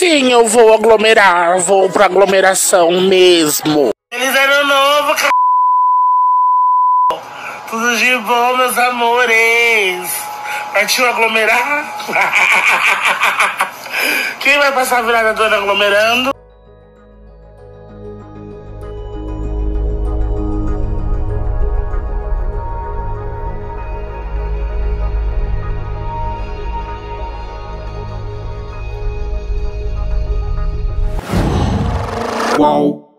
Sim, eu vou aglomerar, vou pra aglomeração mesmo. Feliz ano novo, c******. Tudo de bom, meus amores. Partiu aglomerar? Quem vai passar a virada do ano aglomerando? Qual?